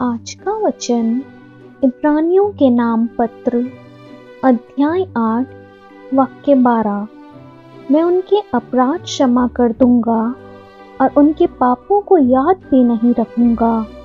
आज का वचन इब्रानियों के नाम पत्र अध्याय 8 वाक्य 12। मैं उनके अपराध क्षमा कर दूंगा और उनके पापों को याद भी नहीं रखूंगा।